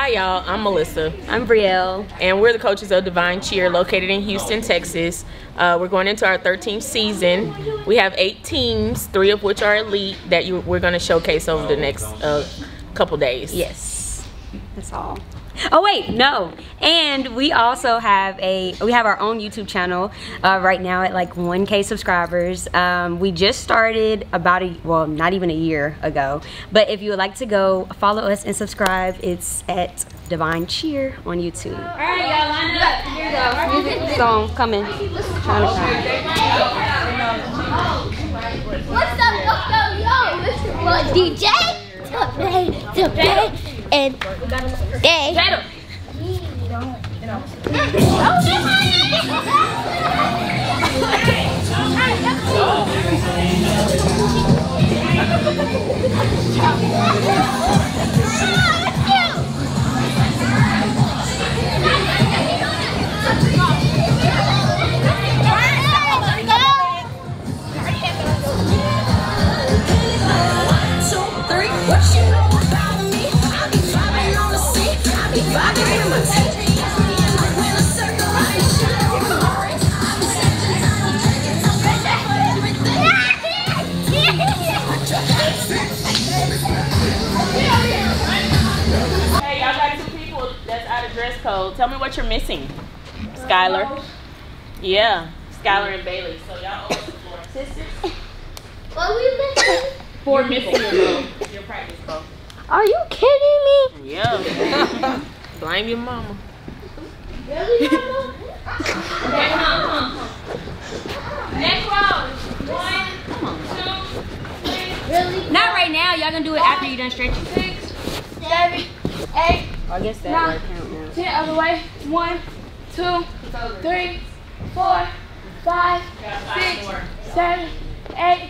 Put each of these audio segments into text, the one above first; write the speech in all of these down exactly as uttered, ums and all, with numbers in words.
Hi y'all, I'm Melissa. I'm Brielle. And we're the coaches of Divine Cheer located in Houston, Texas. Uh, we're going into our thirteenth season. We have eight teams, three of which are elite, that you, we're going to showcase over the next uh, couple days. Yes, that's all. Oh wait, no. And we also have a we have our own YouTube channel uh, right now at like one K subscribers. Um, we just started about a well, not even a year ago. But if you would like to go follow us and subscribe, it's at Divine Cheer on YouTube. All right, y'all line it up. Here we go. Music song coming. What's up? Let's go, yo. This is what D J to play to play. And they Tell me what you're missing, Skylar. Yeah, Skylar and Bailey. So y'all owe us four sisters. What we missing? Four missing your, your practice bowl. Are you kidding me? Yeah. Blame your mama. Really, mama? Okay, come on. Next round. One, two, three. Really? Not right now. Y'all gonna do it after you done stretching. Six, seven, eight. I guess that nine, might count now. ten other way. One, two, three, four, five, six, seven, eight,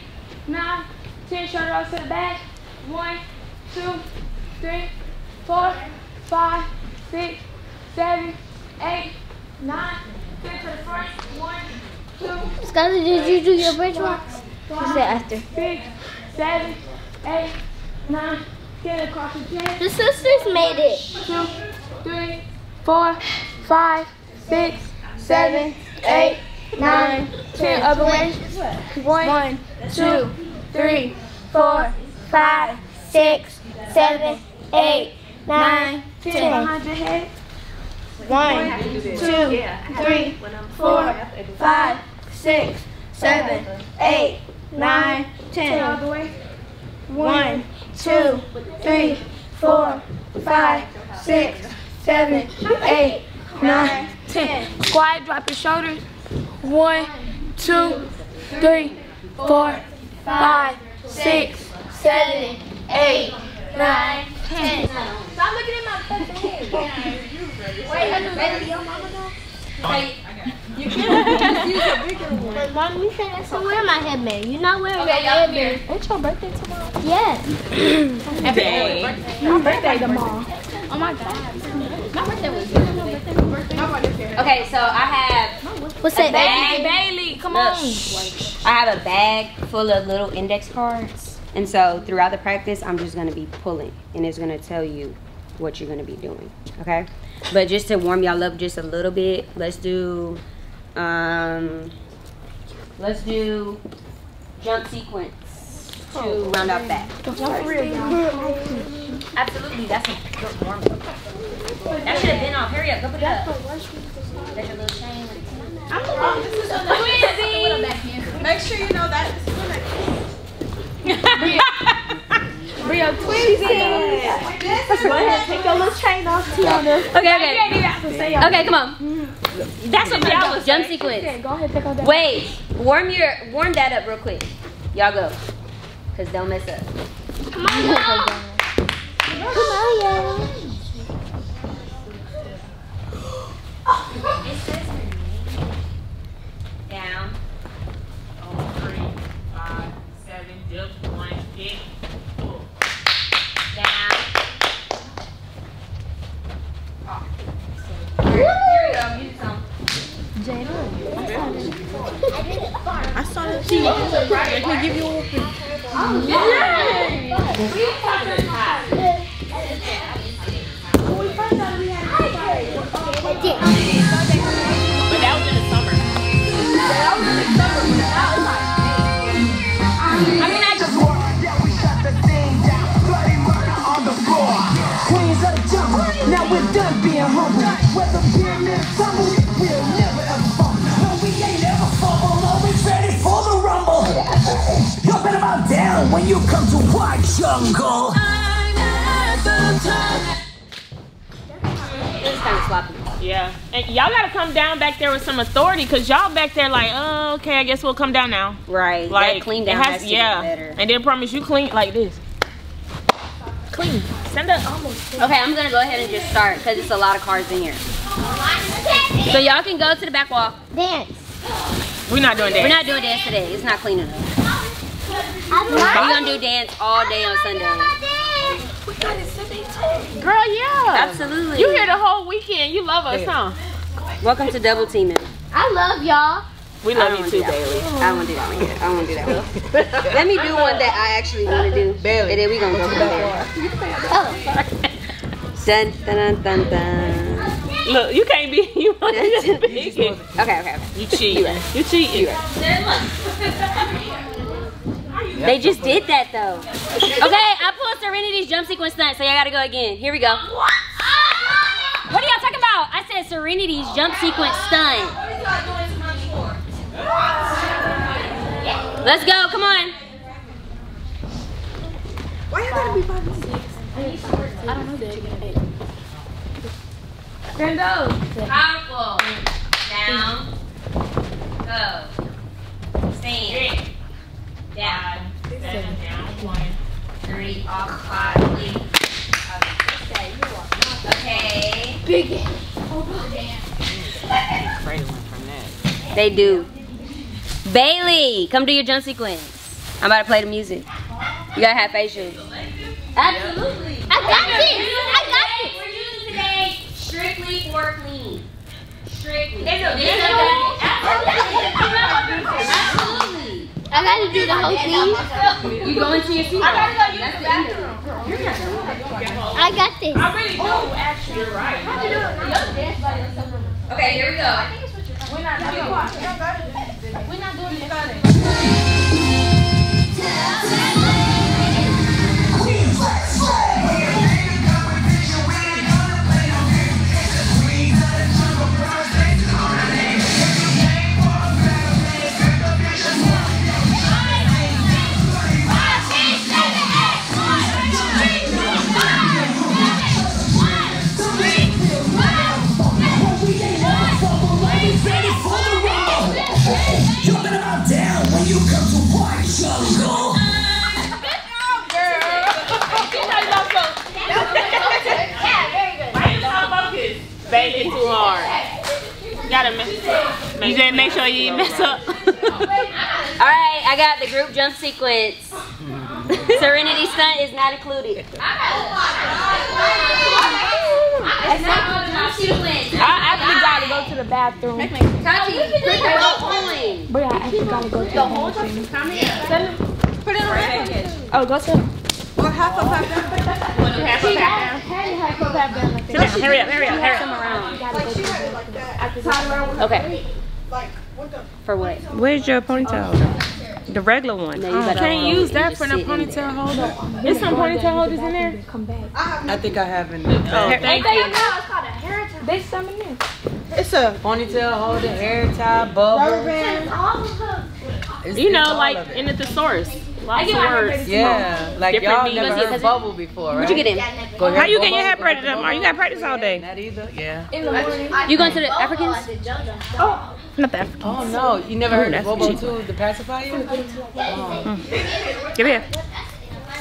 nine, ten. Shoulder off to the back. One, two, three, four, five, six, seven, eight, nine, ten to the front. One, two. Skylar, did you do your bridge walks? What's that after? Six, seven, eight, nine. Get across again. The sisters made it. Two, three, four, five, six, seven, eight, nine, ten. Other way. One, two, three, four, five, six, seven, eight, nine, ten. Behind your head. One, two, three, four, five, six, seven, eight, nine, ten. Other way. One, two, three, four, five, six, seven, eight, nine, ten. Quiet, drop your shoulders. One, two, three, four, five, six, seven, eight, nine, ten. Stop looking at my fucking head. Wait, your mama go? Hey, you can't use a bigger one. Mom, you said I should wear my headband. You're not wearing okay, my headband. It's your birthday tomorrow? Yes. Happy birthday. My birthday tomorrow. Oh my God. My birthday was good. Okay, so I have What's that? Bag. Bailey, come on. Look, I have a bag full of little index cards. And so throughout the practice, I'm just going to be pulling. And it's going to tell you what you're going to be doing. Okay? But just to warm y'all up just a little bit, let's do, um, let's do jump sequence to oh, round out that. Absolutely, that's a good warm up. That should have been off. Hurry up, go put it up. That's your little chain. I'm the one. This is Twizzy. Make sure you know that this is the next one. Real Twizzy. Go ahead, take your little chain off, Tiana. Okay, okay. Okay, come on. That's what y'all was. Jump sequence. Go ahead, take all that. Wait, warm your, warm that up real quick. Y'all go, cause don't mess up. Come on, y'all. Come on, y'all. It's just down. Oh, three, five, seven, dip, one, kick. I saw the cheese. Let me give you a whooping. Oh, yeah. Now we're done being humble. Whether pyramids tumble, we'll never ever fall. No, we ain't ever fumble, always ready for the rumble. Y'all better bow down when you come to our jungle. I'm at the top. It's kind of sloppy. Yeah. And y'all gotta come down back there with some authority, because y'all back there like, oh, okay, I guess we'll come down now. Right. Like, clean down has, has to yeah. get better. And then promise you clean like this. Clean. Send up. Okay, I'm gonna go ahead and just start because it's a lot of cards in here. So y'all can go to the back wall. Dance. We're not doing dance. We're not doing dance today. It's not clean enough. We're gonna do dance all day on Sunday. Girl, yeah. Absolutely. You here the whole weekend. You love us, yeah. huh? Welcome to Double Teaming. I love y'all. We love you too, Bailey. I won't do that one yet. I won't do that one. Let me do one that I actually want to do. Bailey. And then we're going to go from there. Oh. Dun, dun, dun, dun. Look, you can't be. You want to be. Okay, okay, okay. You cheat. You, right. you cheat. You right. They just did that though. Okay, I pulled Serenity's jump sequence stunt, so y'all gotta go again. Here we go. What? What are y'all talking about? I said Serenity's jump sequence stunt. Let's go, come on. Why you gotta be five and six? I don't know that. Grando. Powerful. Down. Go. Stand. Down. Seven, down, one, three, off, five, leave. Okay. Big it. Oh, they do. Bailey, come do your jump sequence. I'm about to play the music. You gotta have facial. Absolutely. I got this. I got this. We're using today strictly for clean. Strictly. Absolutely. I gotta do the whole thing. You go into your seat. I gotta go use the bathroom. I got this. I really do. Oh, actually, you're right. How do you do it? Okay, here we go. I think it's what you're doing. We're not doing it. We're not doing it. Baby, too hard. You gotta mess up. You gotta make sure you mess up. Alright, I got the group jump sequence. Serenity stunt is not included. I actually gotta go to the bathroom. Tati, put your whole coin. But I actually gotta go to the whole thing. Put it on the Oh, go to Or half a half down. Half a half down. Half a half down. Sit down. Hurry up, hurry up, hurry up. Like she had it like that. Okay. Like, what the? For what? Where's your ponytail? Oh. The regular one. No, you oh. can't use that for the ponytail holder. There's some ponytail holders in there. I think I have in there. Oh, thank you. It's called a hair tie. There's some in there. It's a ponytail holder, hair tie, bubble. You know, like in the thesaurus. Lots of words. Yeah, like y'all never heard bubble before, right? What you get in? How you get your hair braided up? Are you got practice all day? Not either. Yeah. In the morning. You going to the Africans? Oh, not the Africans. Oh no, you never heard bobo too? The pacifier? Give here.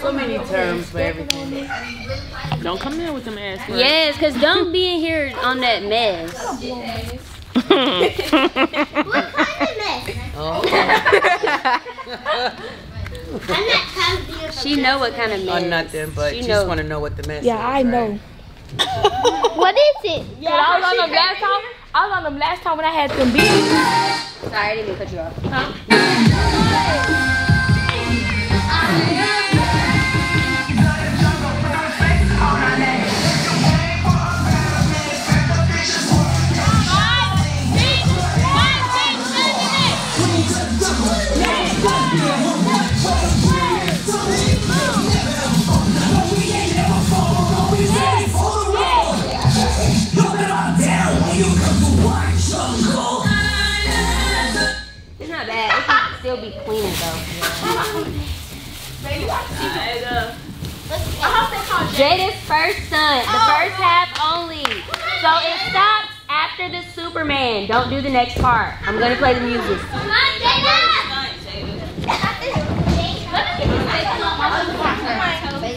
So many terms for everything. Don't come in with them ass. Yes, cause don't be in here on that mess. What kind of mess? Oh. I'm not trying to be a she know what kind of mess. Or nothing, but she, she just want to know what the mess yeah, is. Yeah, I know. Right? What is it? Yeah, I was on them last time. I was on them last time when I had them beans. Sorry, I didn't even cut you off. Huh? We ain't never fall, always ready for the roll. be clean though. Baby, watch it up. I hope they call Jada's first son. The oh, first God. half only. So it stops after the Superman. Don't do the next part. I'm gonna play the music. Come on, Jada.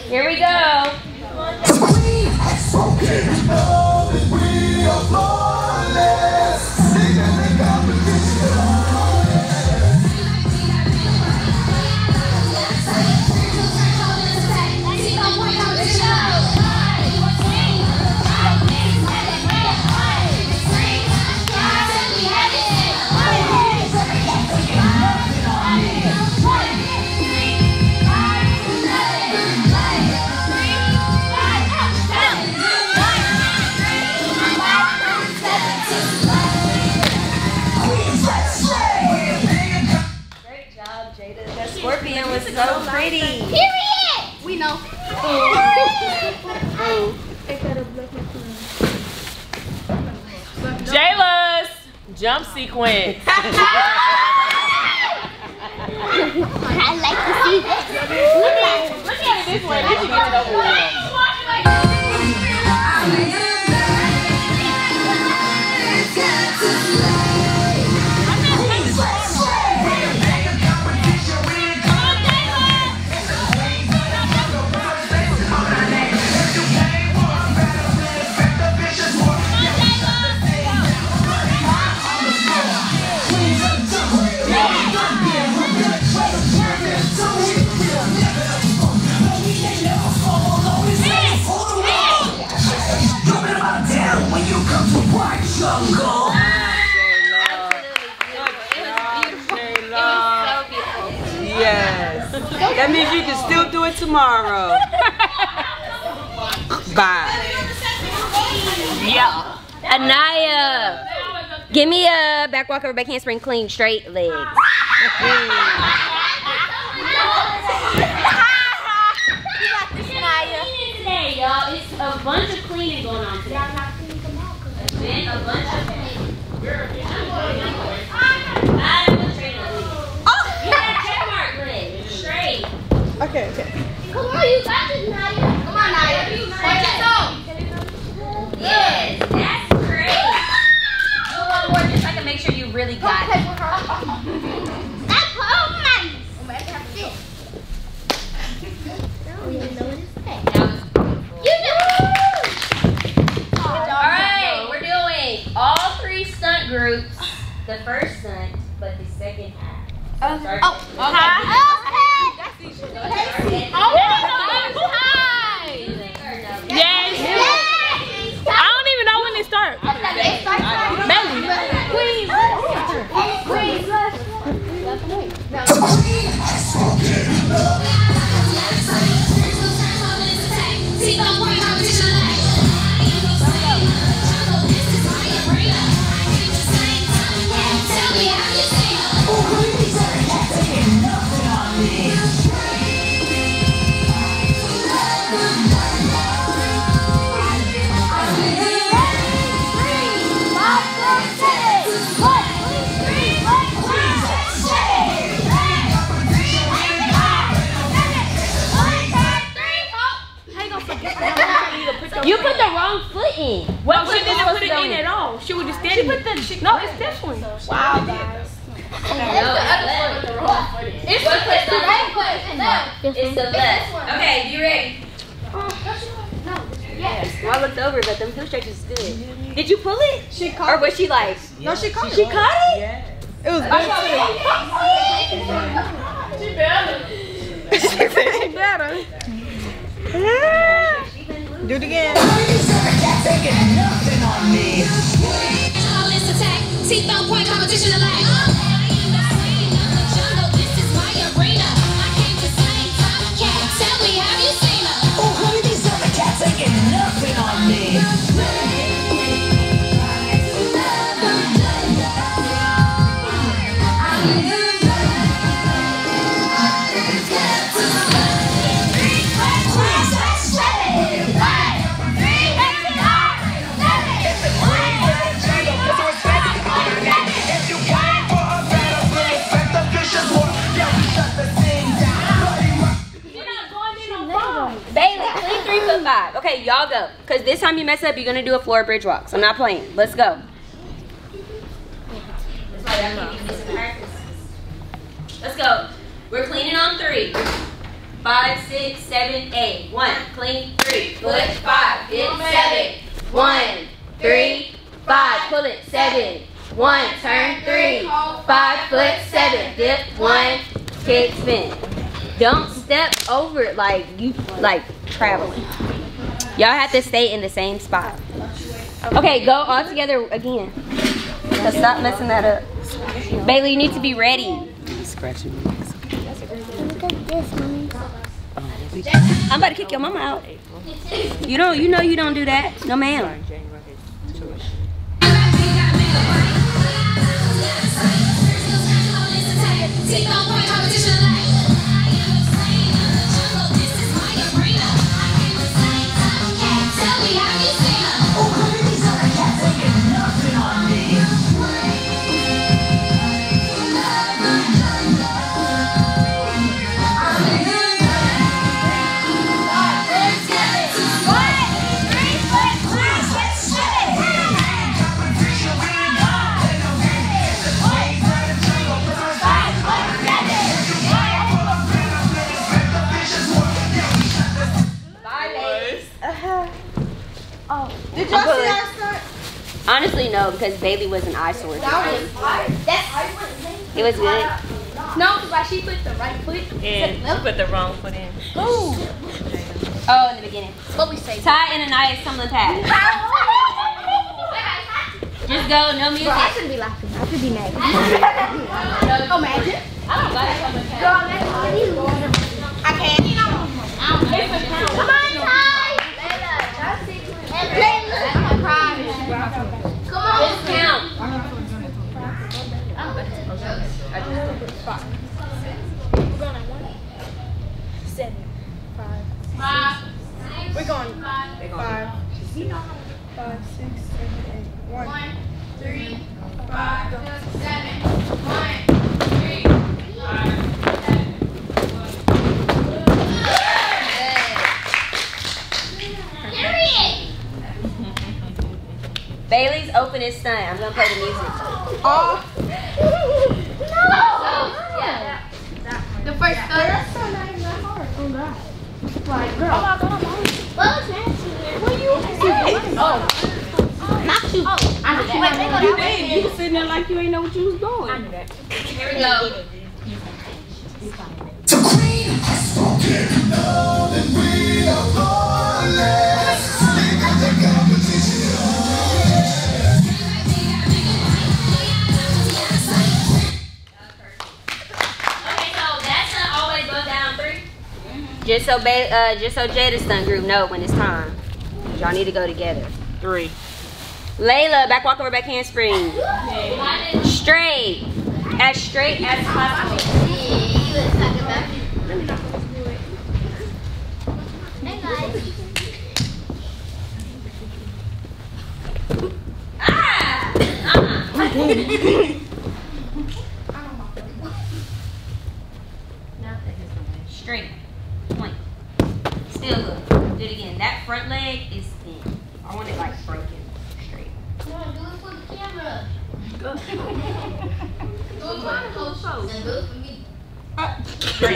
Here we go. We are so good. We are flawless. So pretty. Period. We know. Jayla's jump sequence. I like to see this. Look at it. Look at it this way. This is getting over with. That means you can still do it tomorrow. Bye. Yeah. Anaya. Give me a back walk over back handspring clean straight legs. It's a bunch of cleaning going on today. A bunch of cleaning. Okay, okay. Come on, you got this, Naya. Come on, Naya. Watch it out. Yes, that's great. Go one more just so I can make sure you really got it. That's all nice. I'm going to have this. I don't even know what it's saying. That was beautiful. You know. All right, we're doing all three stunt groups. The first stunt, but the second half. Uh, so oh, okay. Hi. Okay. You put the wrong foot in. Well, no, she didn't put it in at all. She was just standing. She put the. She, no, it's this one. Wow, guys. It's the wrong foot. It's the right foot. No, it's the left. Okay, you ready? No. Yes. Well, I looked over, but them heel stretches is good. Did you pull it? She caught. Or was she like? No, she caught it. She caught it. Yeah. It was. She better. She better. Do it again. Nothing on me. Point competition alike. Okay, y'all go. Because this time you mess up, you're going to do a floor bridge walk. So I'm not playing. Let's go. Let's go. We're cleaning on three. Five, six, seven, eight. One, clean, three. Pull it, five, hit, seven. One, three, five, pull it, seven. One, turn, three, five, foot, seven. Dip, one, kick, spin. Don't step over it like you, like traveling. Y'all have to stay in the same spot. Okay, go all together again. So stop messing that up. Bailey, you need to be ready. Scratching. I'm about to kick your mama out. You don't, you know you don't do that. No ma'am. Take on point competition like I am a slave in the jungle. This is my arena. I am a slave. Some can't tell me how you sing. Oh, please, I can't take it. Nothing on me. Honestly, no, because Bailey was an eyesore. That was hard. It was good. No, because she put the right foot and she put the wrong foot in. Ooh. Oh, in the beginning. What we say? Ty and Anaya tumbling past. Just go, no music. Bro, I shouldn't be laughing. I should be mad. Oh, magic? I don't like tumbling past. I can't. Come on, Ty. Layla. I'm gonna cry. Come on, let's count. We're going at one, seven, five, five. We're going five, five, five, six, seven, eight, one, one, three, five, seven, one, three, five, seven, one. Period. Bailey's open is done. I'm gonna play the music. Oh. No. So, yeah. The first yeah. color. That's so not even that hard. Oh God. Like, girl. Oh my God. What was Nancy here? What you? Hey. Oh. Not you. Oh. I knew that. You did. You were sitting there like you ain't know what you was doing. I knew that. Here we go. The queen has spoken. Now that we are lawless, we got the competition. Just so, uh, just so Jada's stunt group know when it's time. Y'all need to go together. Three. Layla, back walk over, back handspring. Straight. As straight as possible. Ah! Uh-huh. Straight. Point. Still good. Do it again. That front leg is thin. I want it like broken. Straight. No, do it for the camera. Go. Do it for the whole show. And do it for me. Uh, straight.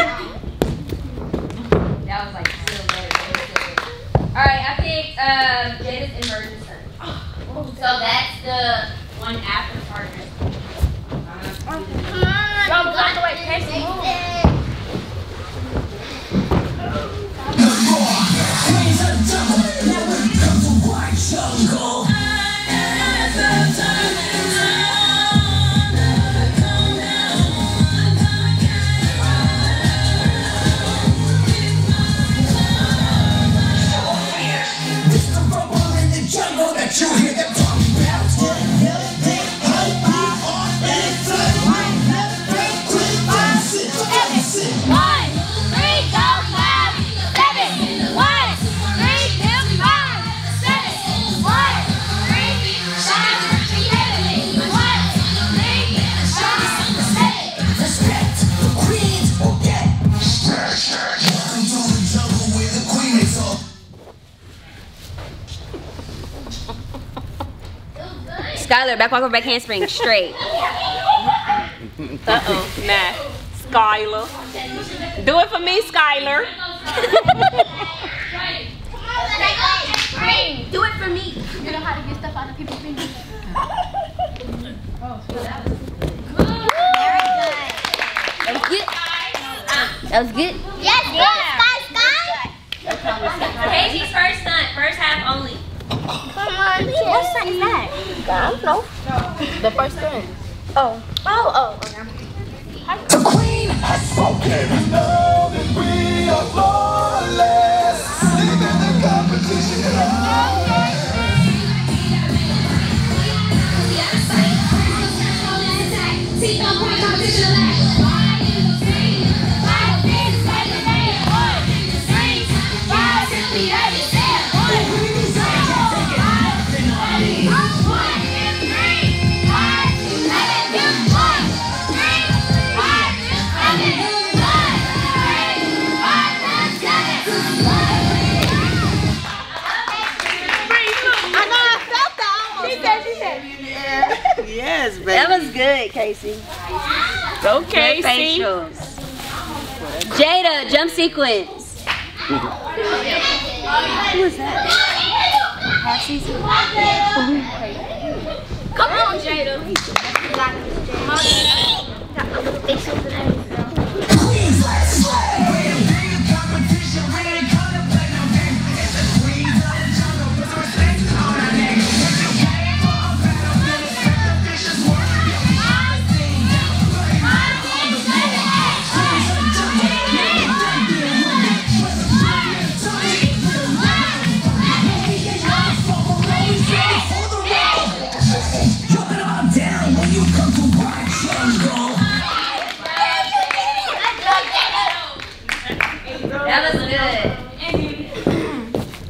That was like still good. Alright, I picked uh, Jada's inverted turn. So that's the one after partner. Come on. Y'all block the way. Catch the move. Queens of jungle, now we come to white jungle. As a time Skylar, back walk, back handspring, straight. Uh-oh, nah. Skylar. Do it for me, Skylar. Do it for me. You know how to get stuff out of people's fingers. Oh, so that was good. Very good. That was good. Yes, good, Sky, Sky. Casey's first stunt, first half only. Come on, what stunt is that? I don't know. The first stunt. Oh. Oh, oh. The queen has spoken. We know that we are flawless. Look at the competition is flawless. See the point competition is flawless. Yes, baby. That was good, Casey. Go, Casey. Jada, jump sequence. Who was that? Half season. Come on, Jada. Please, let's play. That was good.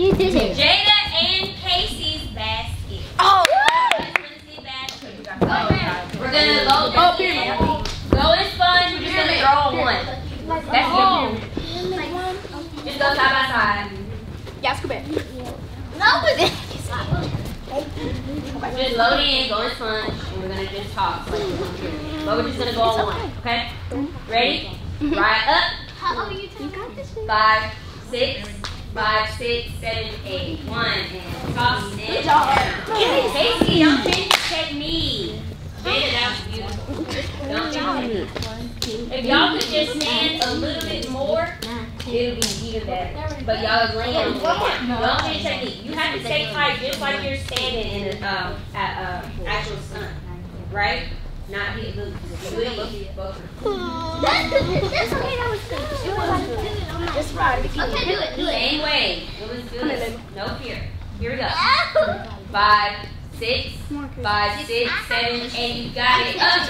You did it. Jada and Casey's basket. Oh! We're gonna go. Oh, period. Go is fun. We're just gonna throw one. That's good. Just go side by side. Yeah, scoop it. No, but it's not. Just load in, go in punch, and we're gonna just talk. But we're just gonna go on one, okay? Ready? Right up. How you Five, six, five, six, seven, eight. One, and toss and down. Casey, don't change the technique. Jada, that was beautiful. Don't change it. If y'all could just stand a little bit more, it'll be even better. But y'all is laying on one. Don't change technique. You have to take height just like you're standing in an uh, uh, actual sun, right? Not hit the sweet butter. That's okay, that was good. Just ride the key. Okay, do it, do it. Same way. It was good. No fear. Here we go. Five, six, five, six, seven, eight. You got it. Up.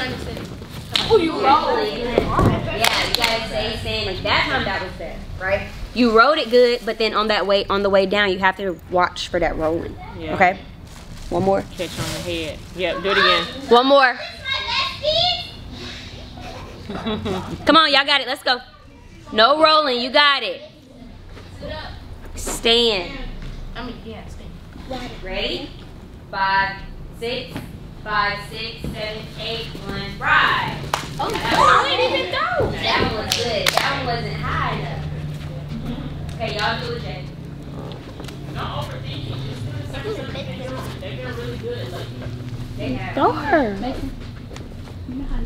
Oh, you rolled it. Yeah, you got to say sandwich. That time that was there, right? You rolled it good, but then on that way, on the way down, you have to watch for that rolling. Yeah. Okay? One more. Catch on the head. Yep, do it again. One more. Come on, y'all got it. Let's go. No rolling. You got it. Stand. I mean, yeah, stand. Ready? Five, six, five, six, seven, eight, one, ride. Oh, I didn't even go. That one was good. That one wasn't high enough. Okay, y'all do it, Jay. Not overthinking. Just do it. They feel really good. They have. Go her.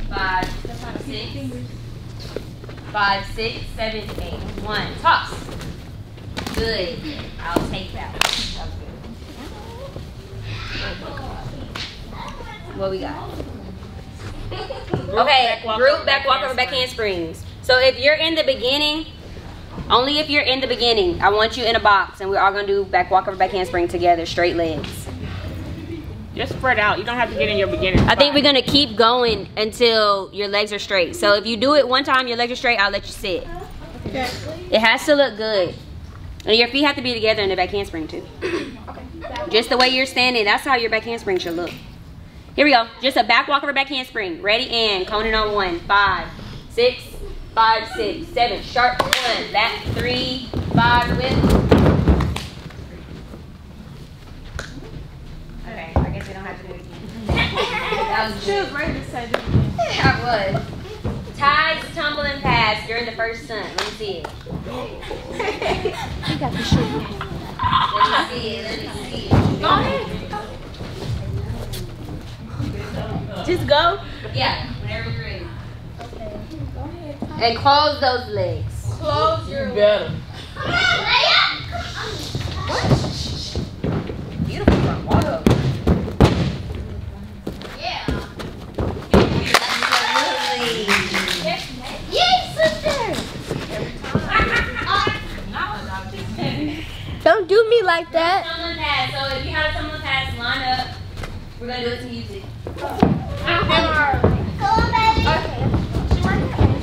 Five, six, five, six, seven, eight, one. Toss. Good. I'll take that. That was good. What we got? Okay, group back walk over back handsprings. So if you're in the beginning, only if you're in the beginning, I want you in a box, and we're all gonna do back walk over back handspring together, straight legs. Just spread out. You don't have to get in your beginning spot. I think we're going to keep going until your legs are straight. So if you do it one time, your legs are straight, I'll let you sit. Okay. It has to look good. And your feet have to be together in the back handspring too. Okay. Just the way you're standing, that's how your back handspring should look. Here we go. Just a back walk over back handspring. Ready and coning on one. Five, six, five, six, seven. Sharp one. Back three, five, with. Okay, I guess we don't have to do it again. That was good. She was ready to say this. Yeah, I was. Ties, tumble, and pass. You're in the first sun. Let me see it. You got the shoe. Let me see it. Let me see it. Go ahead. Just go? Yeah. Whenever you're ready. Okay. Go ahead. And close those legs. Close your legs. You got them. Come on, Leia. What? Beautiful front water. Don't do me like that. So if you have someone pass, line up. We're gonna do it to music. Go on, baby. Okay. She right here.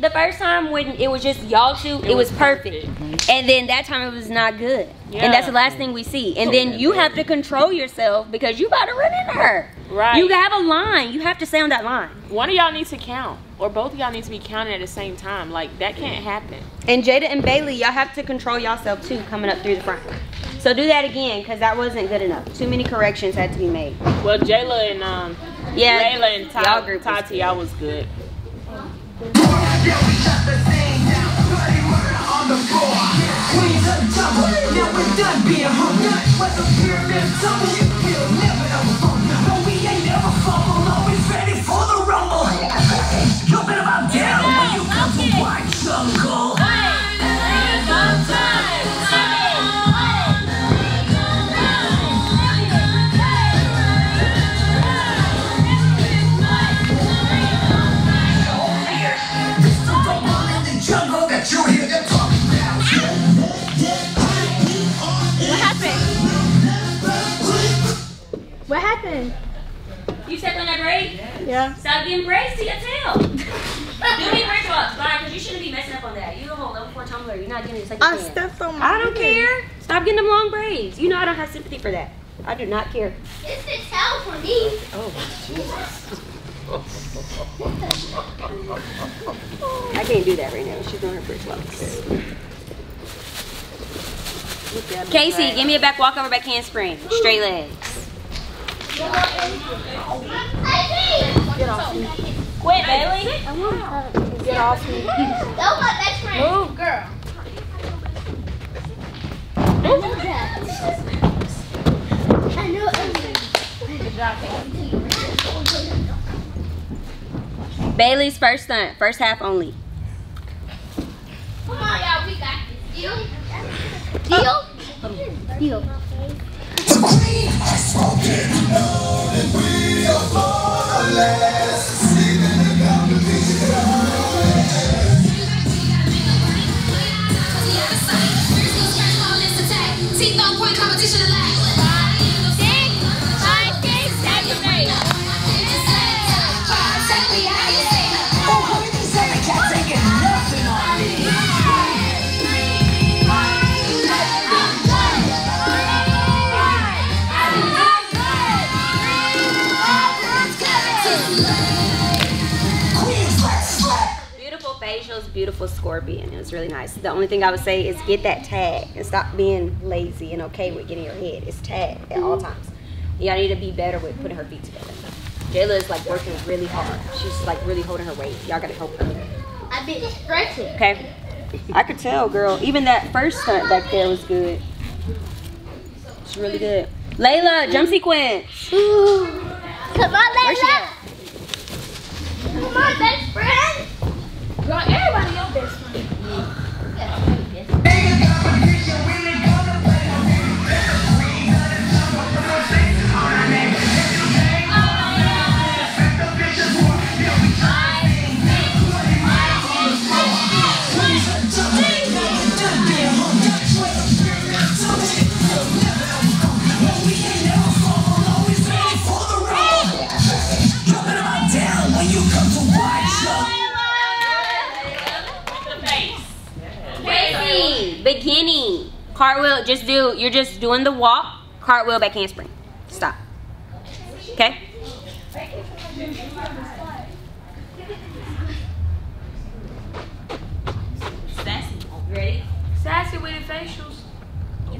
The first time when it was just y'all shoot, it, it was, was perfect. perfect. And then that time it was not good. Yeah. And that's the last thing we see. And then you have to control yourself because you about to run into her. Right. You have a line. You have to stay on that line. One of y'all needs to count. Or both of y'all need to be counting at the same time. Like, that can't happen. And Jada and Bailey, y'all have to control yourself too coming up through the front. So do that again because that wasn't good enough. Too many corrections had to be made. Well, Jayla and um, yeah, Layla and Tati, group Tati y'all was good. Yeah, we shut the thing down. Bloody murder on the floor. Queens of double. Now we're done being hung up. What's a pyramid double? We'll never ever fall. No, we ain't never fall. Always ready for the rumble. Jumping about down when you come to watch jungle. What happened? You stepped on that braid? Yeah. Stop getting braids to your tail. Do me braid drops, bye, because you shouldn't be messing up on that. You don't hold level four tumbler. You're not getting it. Like I stepped on my I don't braid. care. Stop getting them long braids. You know I don't have sympathy for that. I do not care. It's the towel for me. Oh, Jesus. I can't do that right now. She's doing her braid drops. Casey, right. Give me a back walkover, back handspring. Straight legs. Get off me. Quit, Bailey. Get off me. That's my best friend. Move, girl. I know that. I know everything. Bailey's first stunt. First half only. Come on, y'all. We got this. Deal? Deal? Deal. Deal. The queen has spoken, know that we are fatherless. Sleeping in the competition of ours. Teeth on point, competition alike. Five, six, five, six, seven, eight. Five, seven, eight. Oh, who is that? I can't take it. Nothing on me. Beautiful scorpion. It was really nice. The only thing I would say is get that tag and stop being lazy and okay with getting your head. It's tag at all times. Y'all need to be better with putting her feet together. Jayla is like working really hard. She's like really holding her weight. Y'all gotta help her. I've been stretching. Okay. I could tell, girl. Even that first stunt back there was good. It's really good. Layla, jump sequence. Ooh. Come on, Layla. Come on, best friend. Girl, everybody your best friend. Yeah. beginning. Cartwheel, just do, you're just doing the walk, cartwheel, back handspring. Stop. Okay? Sassy. Ready? Sassy with the facials. The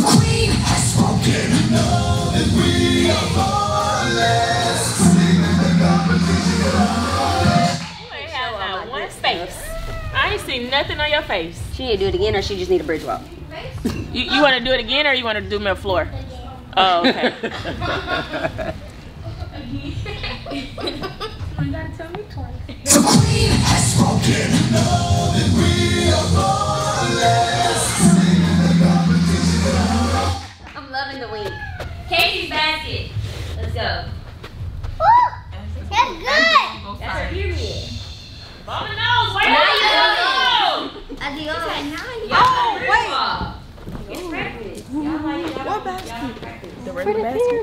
queen has spoken. You know that we are flawless. Singing the competition flawless. You ain't had that one face. I ain't seen nothing on your face. She need to do it again, or she just need a bridge walk. You, you want to do it again, or you want to do middle floor? Oh, okay. You gotta tell me twice. The queen has spoken. You know that we are flawless. I'm loving the wing. Katie's basket. Let's go. Woo! That's, that's good. That's a period. Ball and nose, wait. Now you go. Adios. Oh, wait. It's practice. What basket? The red basket.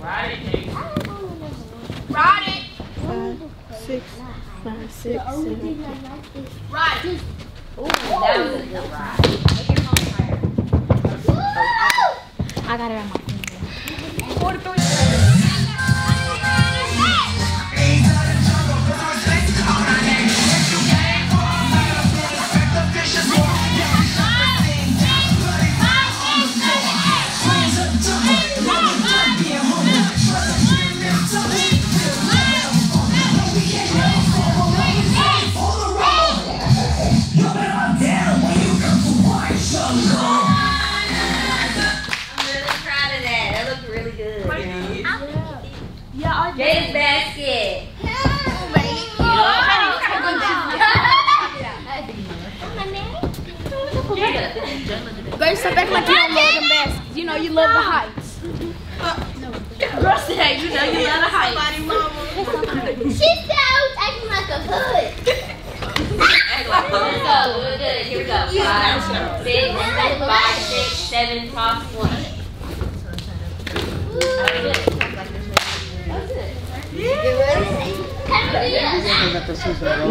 Ride it, Ride it. Five, six, five, six, seven. Ride it. Ooh, that was a good ride. Make your phone higher. I got it on my finger. forty-three. Big basket. No. Girl, step back like you don't love them baskets. You know you love the heights. Girl said you know you love the heights. She said I was acting like a hood. Let's go. Here we go. Five, six, five, six, seven, top one.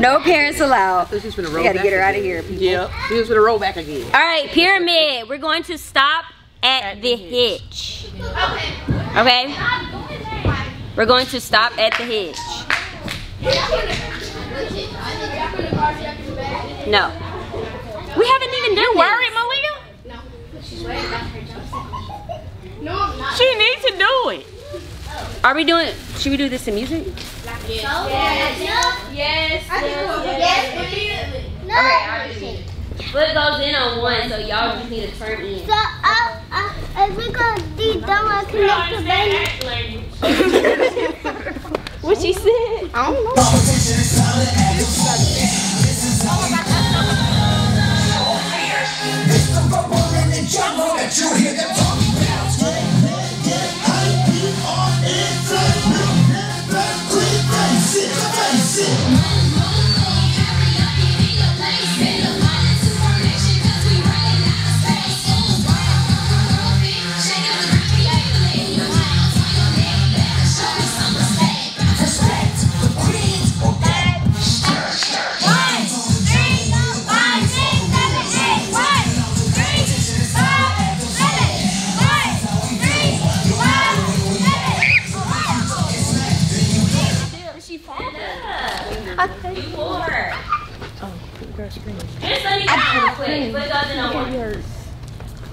No parents allowed. You gotta get her out of here, people. Yep. She was gonna roll back again. All right, pyramid. We're going to stop at, at the, the hitch. hitch. Okay. Okay. We're going to stop at the hitch. No. We haven't even done. You worried, Malia? No. She's worried about her jump set. No, I'm not. She needs to do it. Are we doing, should we do this in music? Yes. Yes. Yes. Yes. Yes. Yes. No. Alright, but it goes in on one, so y'all just need to turn in. So, uh, uh, if we're gonna do that, connect the baby. What she said? I don't know. It's the bubble in the jungle that you hear them talking about.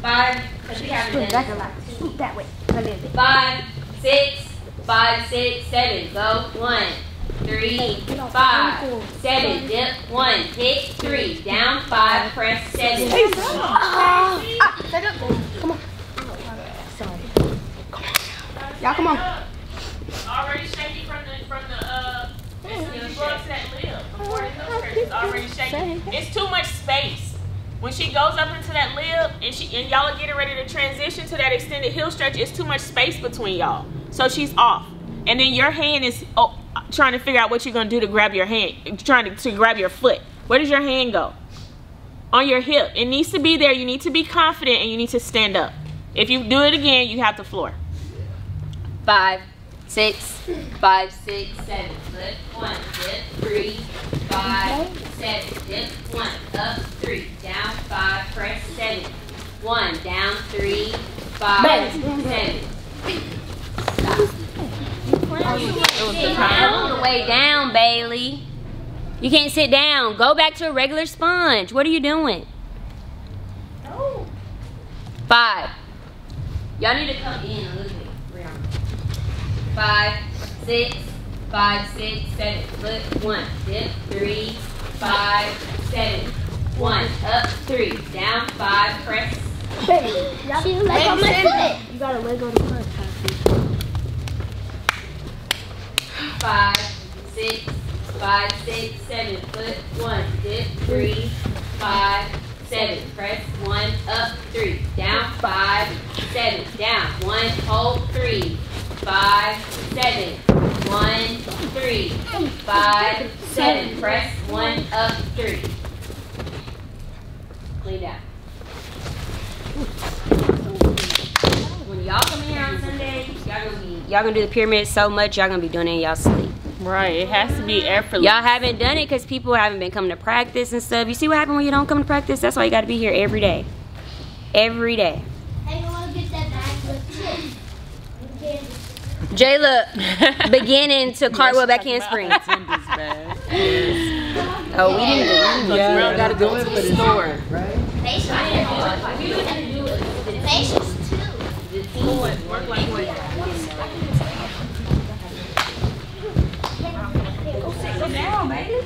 Five, because we haven't done that a lot. Scoop that way a little bit. Five, six, five, six, seven. Go. One, three, five, seven. Dip. One, hit. Three. Down. Five. Press. Seven. Hey, oh. Ah, set up. Come on. Sorry. Come on. Y'all, come on. Already shaking from the from the uh. Drugs that live. It's already shaking. It's too much space. When she goes up into that lip and she and y'all are getting ready to transition to that extended heel stretch, it's too much space between y'all. So she's off. And then your hand is oh, trying to figure out what you're going to do to grab your hand, trying to, to grab your foot. Where does your hand go? On your hip. It needs to be there. You need to be confident and you need to stand up. If you do it again, you have to floor. Five, six, five, six, seven. Flip. One, dip, three, five, seven, lift one, up three, down five, press seven, one, down three, five, seven. Stop. You can't sit down on the way down, Bailey. You can't sit down. Go back to a regular sponge. What are you doing? No. Five. Y'all need to come in a little bit. Five, six, five, six, seven. Lift one, dip, three, five, seven. One, up, three, down, five, press. Y'all need a leg on my foot. You got a leg on the foot. Five, six, five, six, seven. Lift one, dip, three, five, seven. Press one, up, three, down, five, seven. Down, one, hold, three, five, seven. One, three, five, seven. Press one, up, three. Clean down. When y'all come in here on Sunday, y'all gonna be y'all gonna do the pyramid so much, y'all gonna be doing it in y'all sleep. Right, it has to be effortless. Y'all haven't done it because people haven't been coming to practice and stuff. You see what happens when you don't come to practice? That's why you gotta be here every day. Every day. Hey, I wanna get that back with kids. Jayla beginning to cartwheel back handspring. Oh, we didn't. Yeah, we gotta go to the store, right? Facials too. Work like what? Go sit down, baby.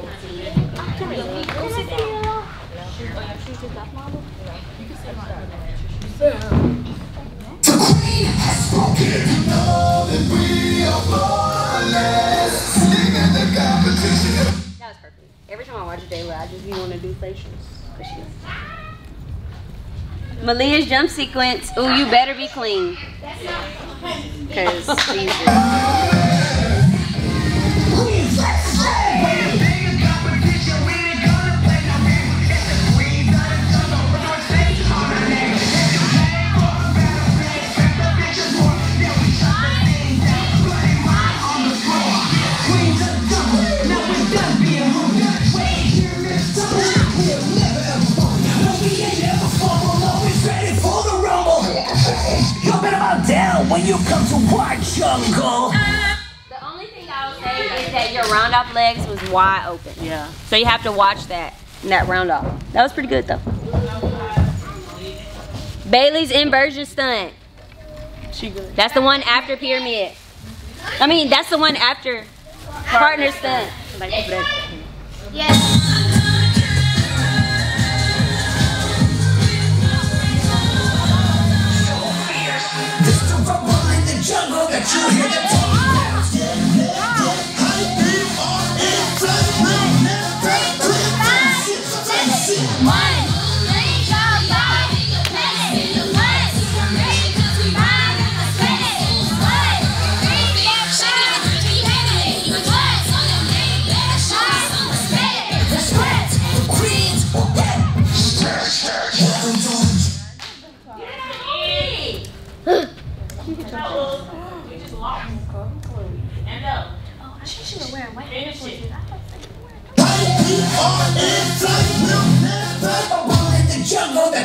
Come here. Go sit down. You can sit down. The Queen has spoken. You know that we are borderless. Sing in the competition. That was perfect. Every time I watch Jayla, I just be want to do facials. Malia's jump sequence. Ooh, you better be clean. That's not clean. Because when you come to our jungle. The only thing I would say is that your round off legs was wide open. Yeah. So you have to watch that, that round off. That was pretty good though. Bailey's inversion stunt. She good. That's the one after pyramid. I mean, that's the one after partner stunt. Like yes. Jungle that you hear the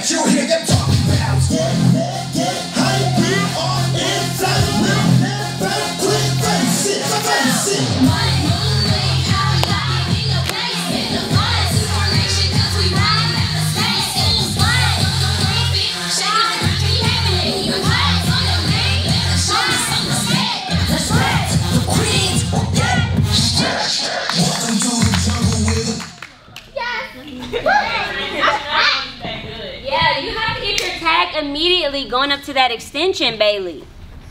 you hear them talking about yeah, yeah, yeah. How you feel on inside real never quit racing, racing. One moving out, got in the place, in the woods, formation, cause we riding at the space, in the blood, the creepy, shaking the country, having it in your eyes, on the ring, the shots, on the set, the spreads, the queens, will get welcome to the jungle with it. Yes! Yeah, you have to get your tag immediately going up to that extension, Bailey.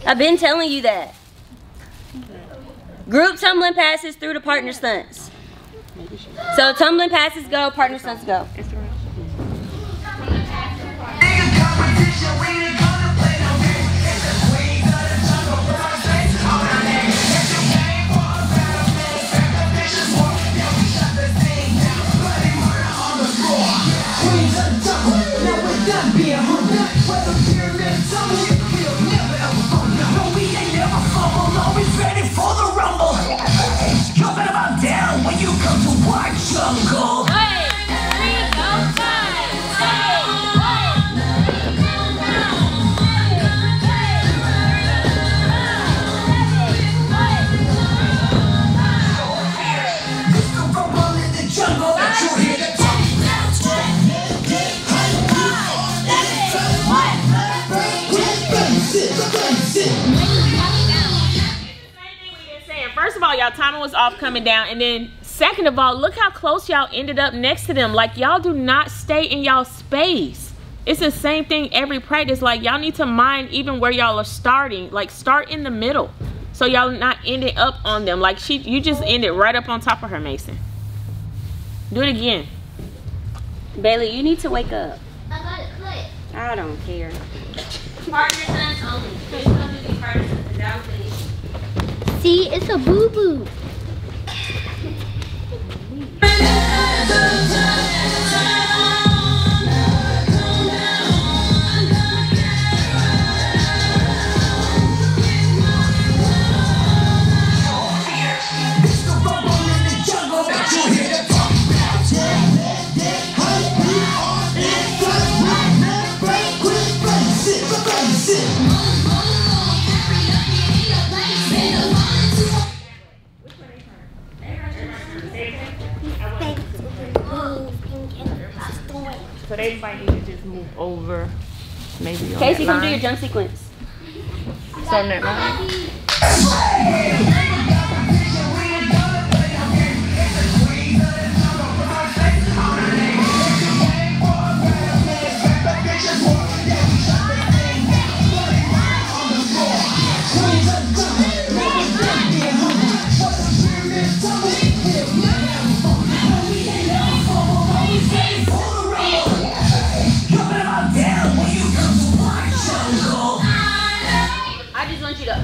I've been telling you that. Group tumbling passes through to partner stunts. So tumbling passes go, partner stunts go. Jumping about down when you come to our jungle. y'all timing was off coming down. And then second of all, look how close y'all ended up next to them. Like, y'all do not stay in y'all space. It's the same thing every practice. Like, y'all need to mind even where y'all are starting. Like, start in the middle, so y'all not ending up on them. Like, she, you just ended right up on top of her, Mason. Do it again. Bailey, you need to wake up. I got it clipped. I don't care. Partner sons only. There's supposed to be partner sons. That would be. See, it's a boo-boo. So they might need to just move over, maybe. Casey, come do your jump sequence. So never mind.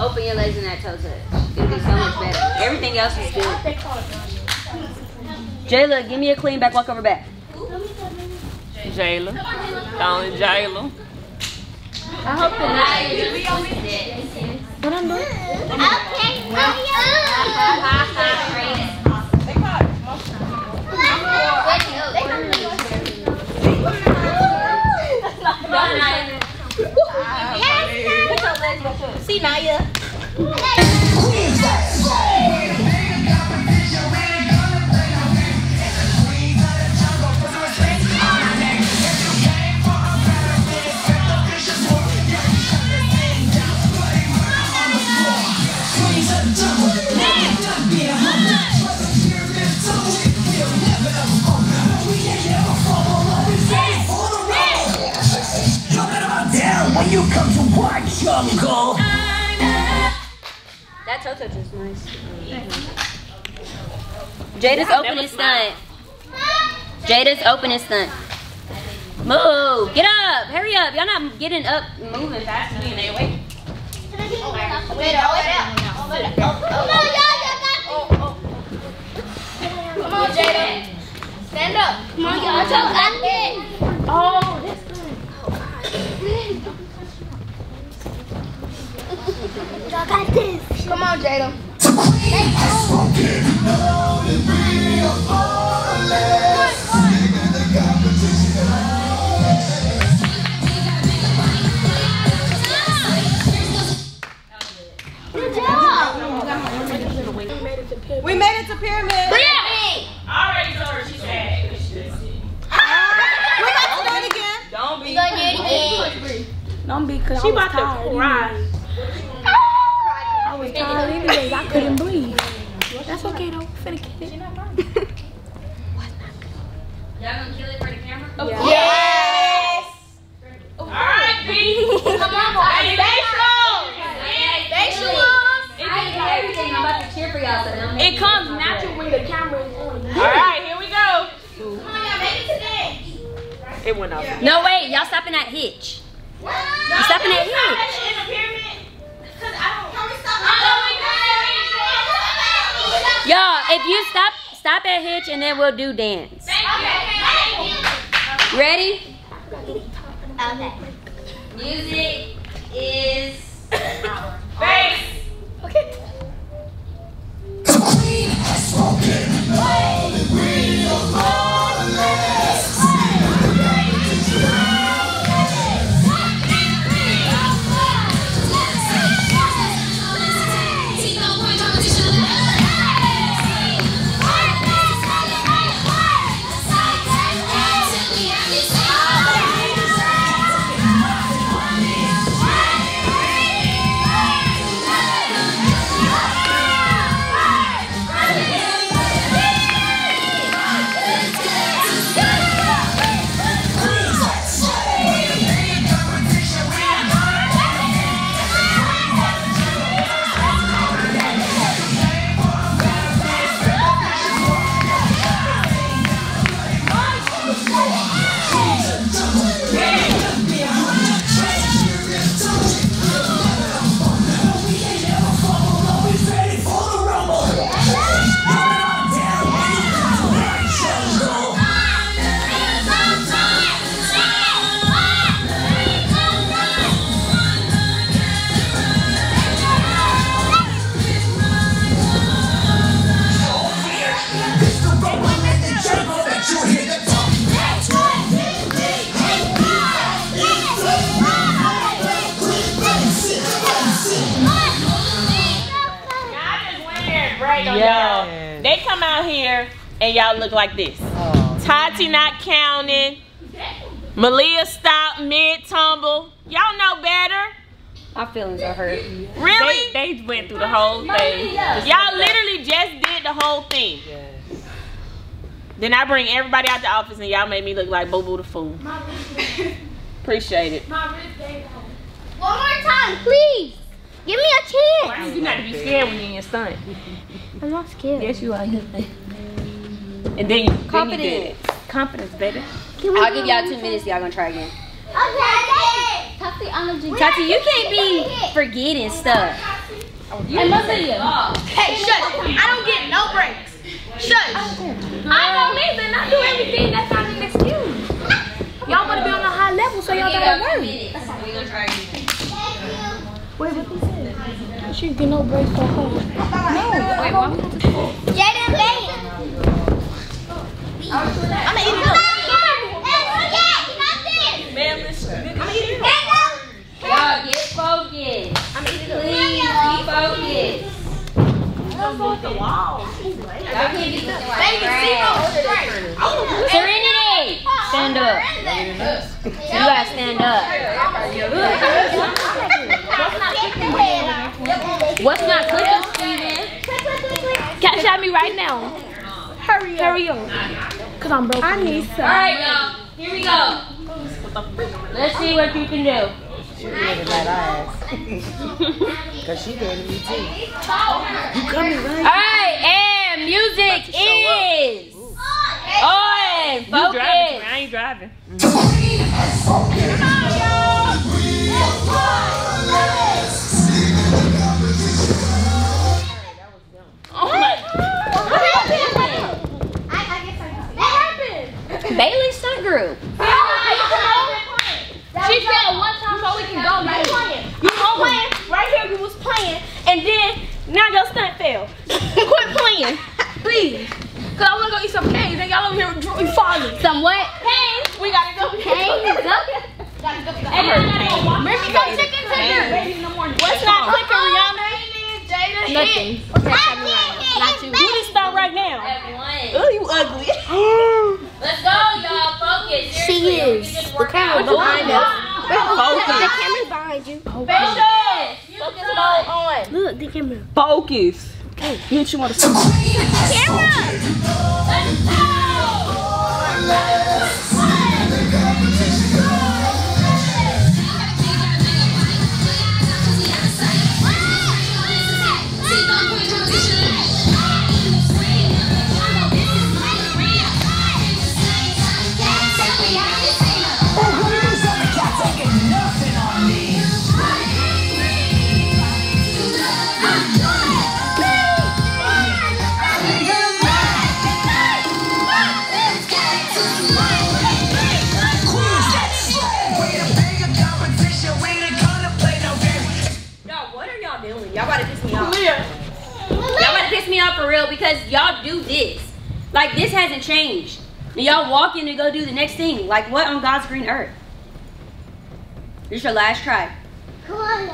Open your legs in that toe touch. It'll be so much better. Everything else is good. Jayla, give me a clean back walk over back. Jayla. Calling Jayla. I hope that. What I'm doing? Okay, see Naya. When you come to watch jungle. That toe touch is nice. Jada's opening stunt. Jada's opening stunt. Move. Get up. Hurry up. Y'all not getting up moving fast. Wait, wait, wait. Wait, wait. Come on, Jada. Stand up. Come on, y'all. Jump up. Oh, this good. I got this. Come on, Jada. Good job. We made it to pyramid. I already told her she said. We're about to do it again. Don't be. Don't be. Cause she about to cry. I was tired anyways, I couldn't breathe. That's okay though, finna kill it. What's not good? Y'all gonna kill it for the camera? Of yeah. Yes! Alright, B! Come on, boy. Hey, facials! Facials! I hate everything. I'm about to cheer for y'all, so don't make it comes natural when the camera is on. Alright, here we go. Ooh. Come on, y'all, make it today. It went off. Yeah. No, wait, y'all stopping at Hitch. What? Y'all no, stopping at Hitch. In the pyramid. Y'all, if you stop, stop at Hitch and then we'll do dance. Okay. Ready? Okay. Music is power. Face. Okay. The queen has spoken. All the queen of all the lands. Yes. They come out here and y'all look like this. Oh, Tati not counting. Malia stopped mid-tumble. Y'all know better. My feelings are hurt. Really? They, they went through the whole thing. Y'all literally just did the whole thing. Yes. Then I bring everybody out the office and y'all made me look like Boo Boo the fool. Appreciate it. My wrist one more time, please. Give me a chance. You're not to be scared when you're in your stunt. I'm not scared. Yes, you are. And then you confidence. Then you did it. Confidence, baby. I'll give y'all two minutes. Y'all gonna try again. Okay. Tati, Tati, you can't be forgetting stuff. And Malia. Hey, shut up. I don't get no breaks. Shut up. I don't listen. I do everything. That's not an excuse. Y'all wanna be on a high level, so y'all gotta worry. We're gonna try again. Wait, what is it? There should be no break for her. No. Wait, what? Jaden, babe. I'm gonna eat it up. Let's forget nothing. I'm gonna eat it up. Y'all get focused. I'm gonna eat it up. Please, be focused. I'm gonna go to the wall. Baby, zero. Serenity. Stand up. You gotta stand up. What's not clicking, Steven? Catch at me right now. Hurry up. Hurry on. Cause I'm broke. I need some. Alright, y'all. Here we go. Let's see what you can do. She did that eyes. Cause she did me too. You coming right? Alright, and music is on. Focus. Driving. I ain't driving. Come on, y'all. Bailey's stunt group. Oh, she said one time so we can go. Right. You were playing. Right here you was playing. And then, now your stunt fell. Quit playing. Please. Because I want to go eat some cake. Then y'all over here falling. Some what? Hey, we got to go. Hey, gotta go. Hey, Murphy, go check in tender. What's not clicking, Rihanna? Nothing. Not you. Do this stunt right now. Oh, you ugly. Let's go, y'all. Focus. Seriously. She is. The camera's behind us. Focus. The camera's behind you. Focus. Focus mode on. Look, the camera. Focus. Okay. You what you want to see. Camera. Let's go. Because y'all do this, like this hasn't changed. Y'all walk in to go do the next thing. Like what on God's green earth? This is your last try. Come on,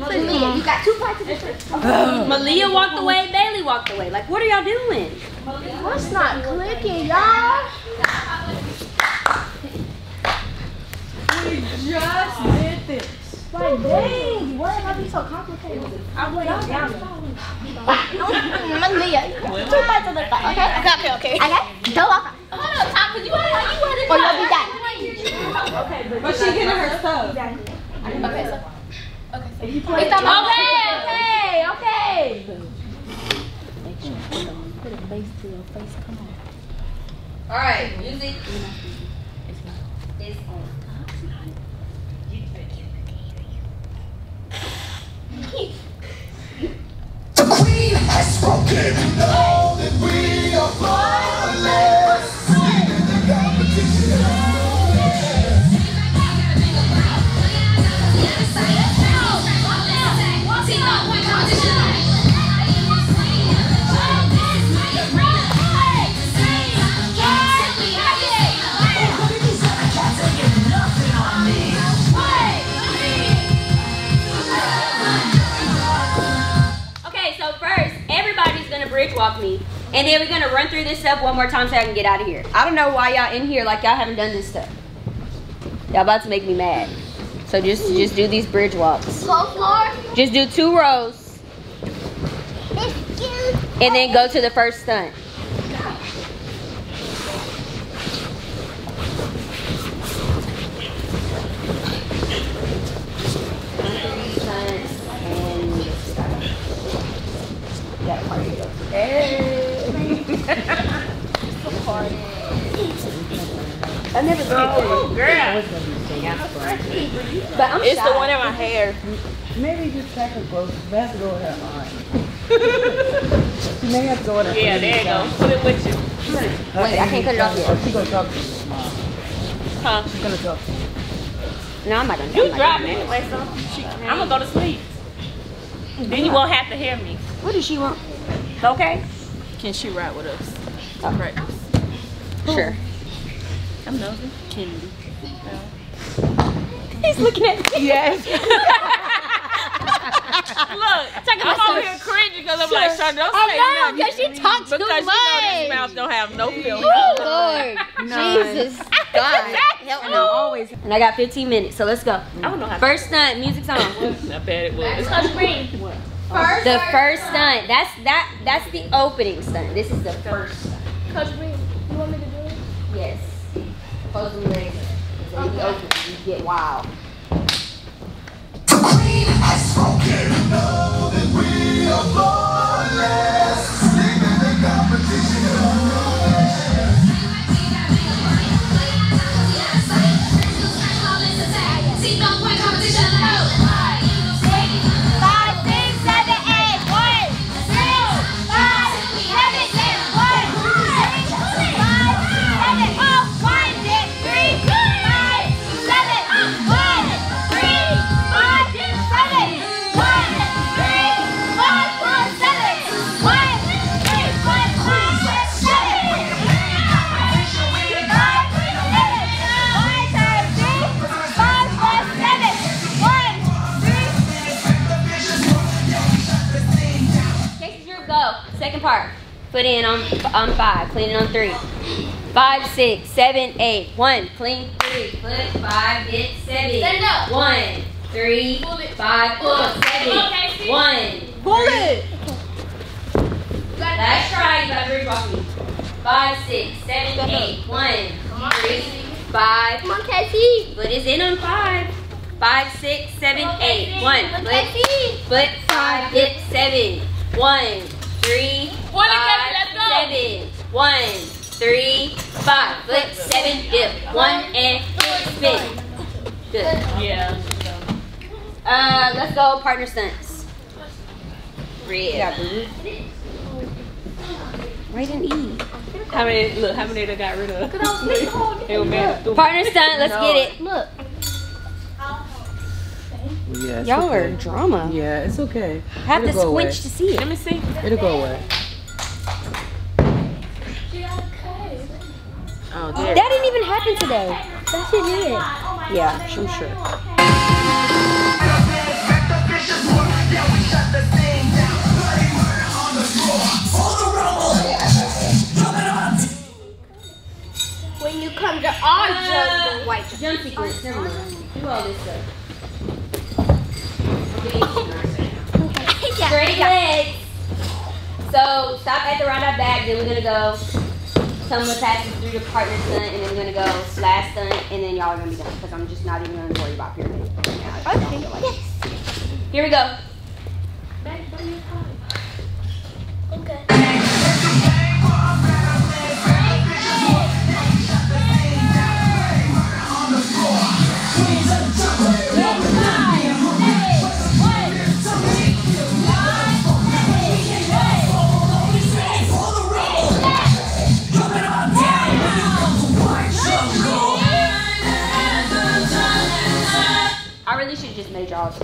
Malia. You got two parts of the trip. Oh. Malia walked away. Bailey walked away. Like what are y'all doing? What's not clicking, y'all? We just did this. Like dang, why did I be so complicated? I went up down. Malia, two bites of the thigh, okay? Okay, okay. Okay? Don't walk out. Hold on, Tom, because you want to or you'll be done. Okay, but she's getting her stuff. Exactly. Okay, so. Okay, so. Okay, okay, okay. Make sure you put a face to your face. Come on. All right, music. It's not. It's on. You can't hear you. The Queen has spoken. We know that we are flawless. We're in the competition. We're in the competition. walk me. And then we're going to run through this stuff one more time so I can get out of here. I don't know why y'all in here like y'all haven't done this stuff. Y'all about to make me mad. So just, just do these bridge walks. Go floor. Just do two rows. And then go to the first stunt. I never seen oh, it. Girl. But I'm it's shy. The one in my hair. Maybe just take a go. I have to go with her arm. She may have to go with her. Yeah, there you go. Put it with you. Okay. Wait, I can't cut it off yet. She's going to talk to you, Mom. Huh? She's going to talk to you. No, I'm not going to. You drop it anyway, so I'm going to go to sleep. Then you won't have to hear me. What does she want? Okay. Can she ride with us? Oh. Right. Sure. I'm nosy. Kennedy. He's looking at me. Yes. Look, I'm over here cringing because I'm sure. like, Sean, don't I say know, nothing. Because she talks too much. Because you know this mouth don't have no filter. Oh, Lord. Jesus. God. Help me. Always. And I got fifteen minutes, so let's go. I don't know how First stunt, music's on. I bet it was. What? First the first stunt. That's that. That's the opening stunt. This is the first stunt. Coach Green, you want me to do it? Yes. Close them legs. When you open, you get wild. Put in on, on five, clean it on three. Five, six, seven, eight. One, clean three, flip five, get seven. Set it up. One, three, five, pull, seven. Okay, one, pull it. Last try, you got bridge walk me. Five, six, seven, eight. One, on, three, five. Come on, Casey. Put it in on five. Five, six, seven, on, eight. One, flip, flip five, get seven. One, three, five, seven. One, three, five. Flip, seven, dip. One and spin. Good. Yeah. Uh, let's go partner stunts. Red. Right and E. How many? Look, how many they got rid of? Partner stunt. Let's get it. Look. Yeah, y'all okay. are in drama. Yeah, it's okay. I have It'll to squinch to see it. Let me see. It'll go away. Oh, dear. That didn't even happen today. That shit did. Yeah, I'm sure. When you come to our uh, jump, white jump sequence, do all this stuff. Straight legs. So stop at the roundout back. Then we're gonna go some passes through the partner stunt, and then we're gonna go slash stunt, and then y'all are gonna be done because I'm just not even gonna worry about pyramid. Now, okay. Like yes. Here we go. Okay.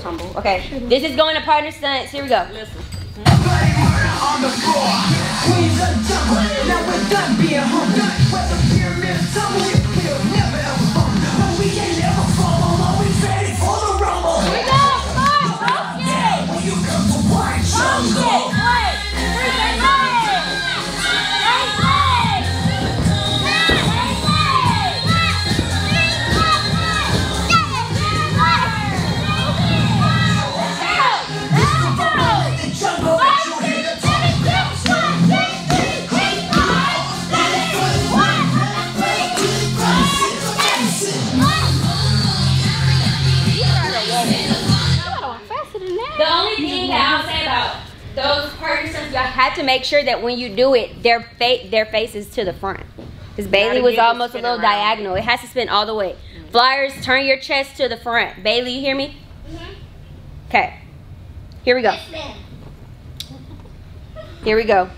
Tumble. Okay, this is going to partner stunts. Here we go. Listen. Mm-hmm. have to make sure that when you do it, their, fa their face is to the front. Because Bailey was almost a little around. diagonal. It has to spin all the way. Mm-hmm. Flyers, turn your chest to the front. Bailey, you hear me? Okay. Mm-hmm. Here we go. Here we go.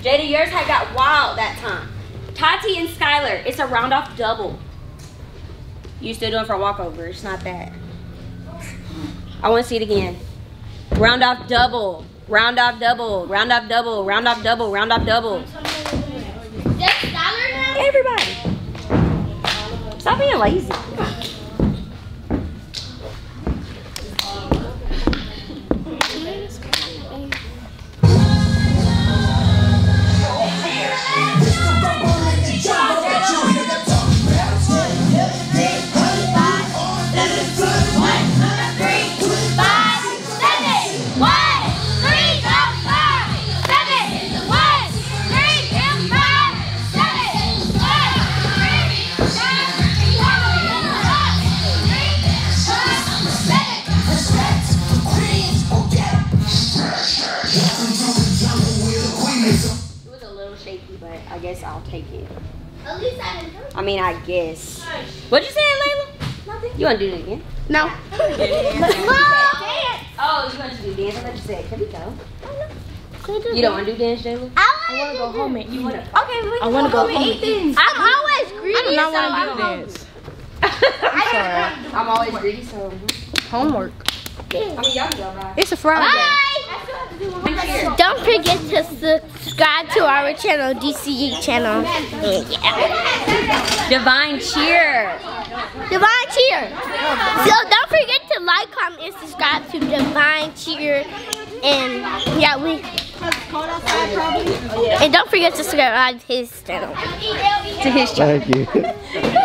J D, yours had got wild that time. Tati and Skylar, it's a round off double. You still doing for a walkover, it's not bad. I wanna see it again. Round off double, round off double, round off double, round off double, round off double. Is that Skylar now? Everybody. Stop being lazy. I guess I'll take it. At least I didn't hurt. I mean, I guess. What'd you say, Layla? Nothing. You want to do it again? No. No. Oh, you want to do dance? I thought you said, here we go. You don't want to do dance, Jayla? I want to go home and eat. Okay, I want to go home and eat things. I'm always greedy. I do not want to do dance. I'm sorry. I'm always greedy, so. Homework. I mean, y'all go, bye. It's a Friday. Bye. Don't forget to subscribe to our channel, D C E channel. Yeah. Divine Cheer. Divine Cheer. So don't forget to like, comment, and subscribe to Divine Cheer. And yeah, we. And don't forget to subscribe to his channel. To his channel. Thank you.